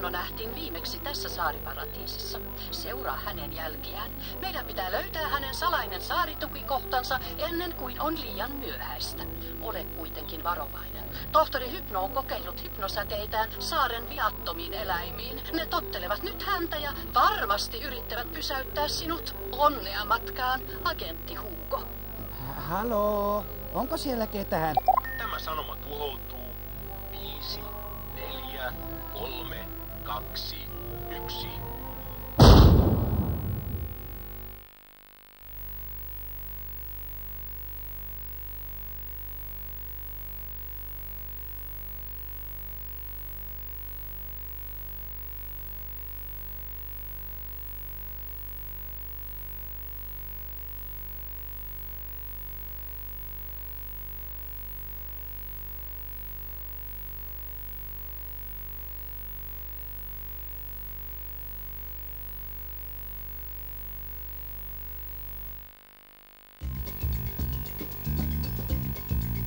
Hypno nähtiin viimeksi tässä saariparatiisissa. Seuraa hänen jälkiään. Meidän pitää löytää hänen salainen saaritukikohtansa ennen kuin on liian myöhäistä. Ole kuitenkin varovainen. Tohtori Hypno on kokeillut hypnosäteitään saaren viattomiin eläimiin. Ne tottelevat nyt häntä ja varmasti yrittävät pysäyttää sinut. Onnea matkaan, agentti Hugo. Haloo, onko siellä ketään? Tämä sanoma tuhoutuu. 5, 4, 3, 2, 1.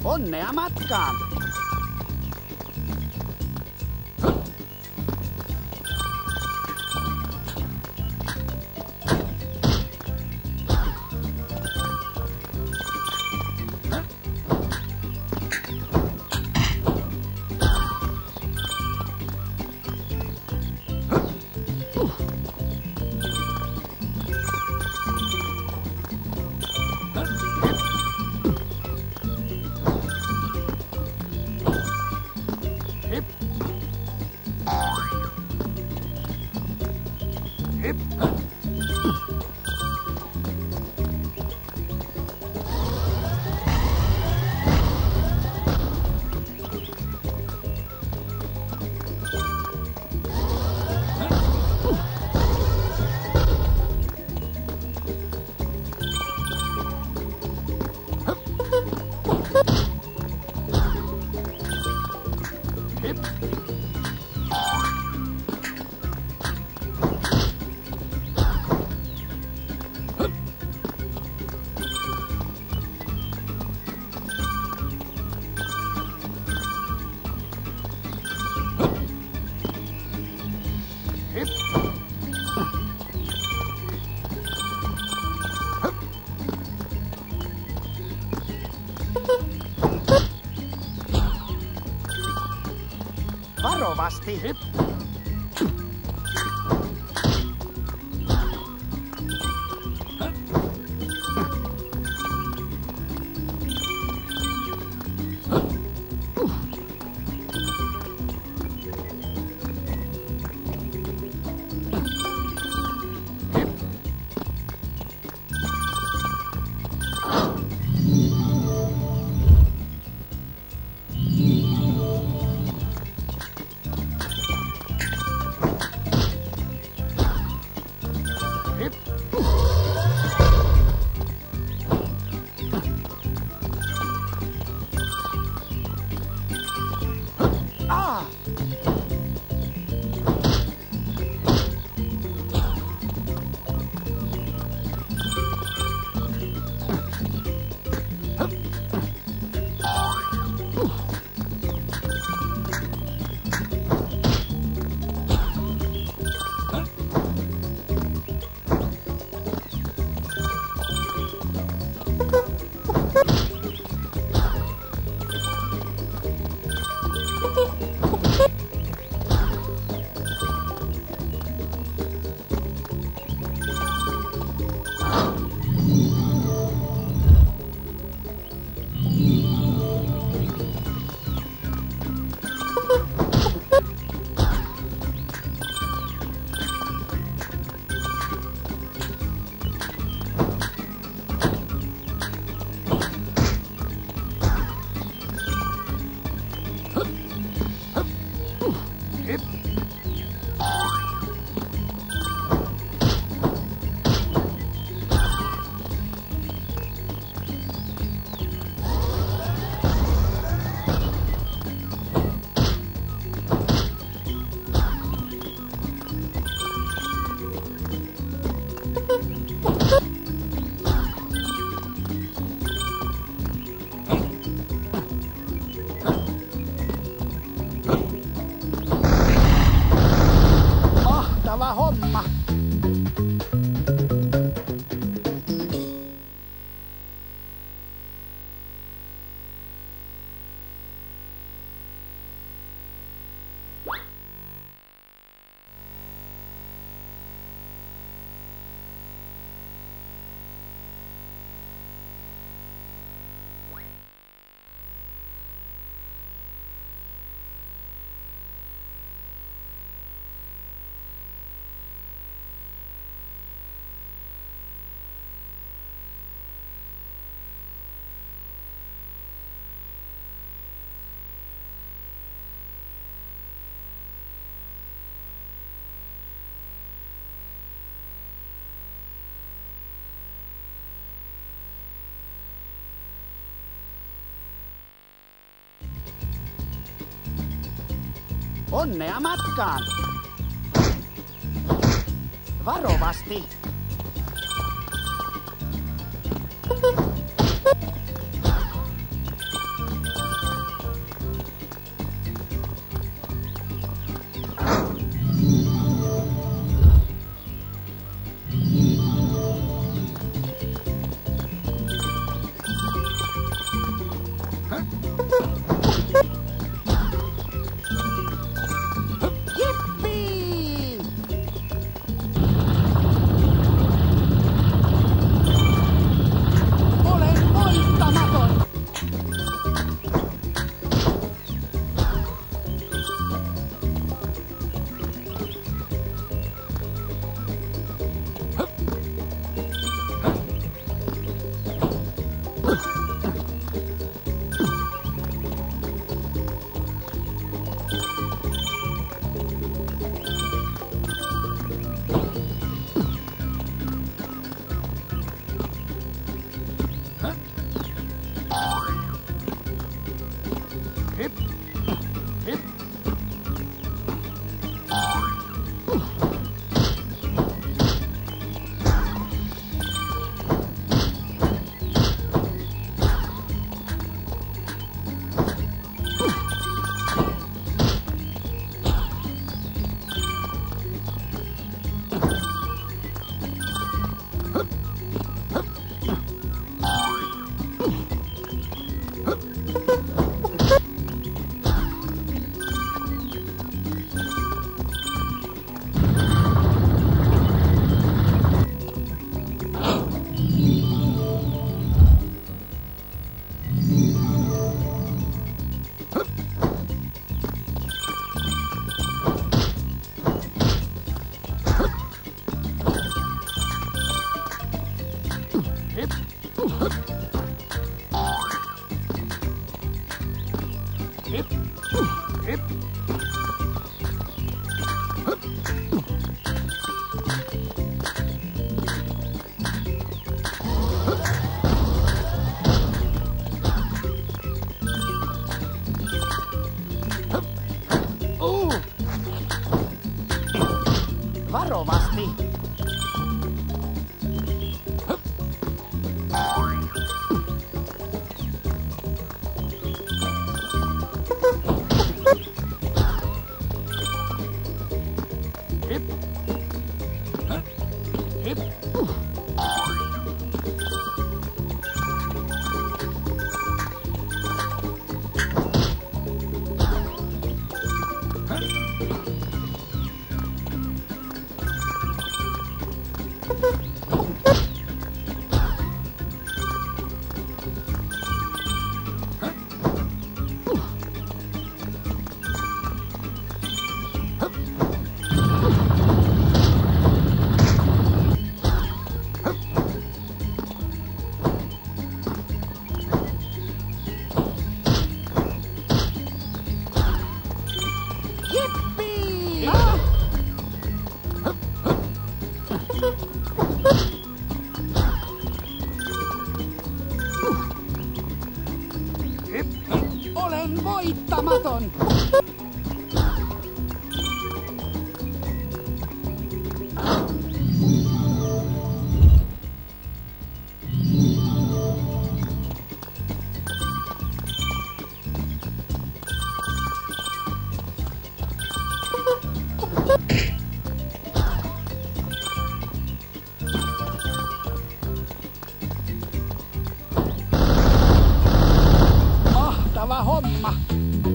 Onnea matkaan! Varovasti hyppää. Onnea matkaan! Varovasti! Voittamaton! Mahtava homma!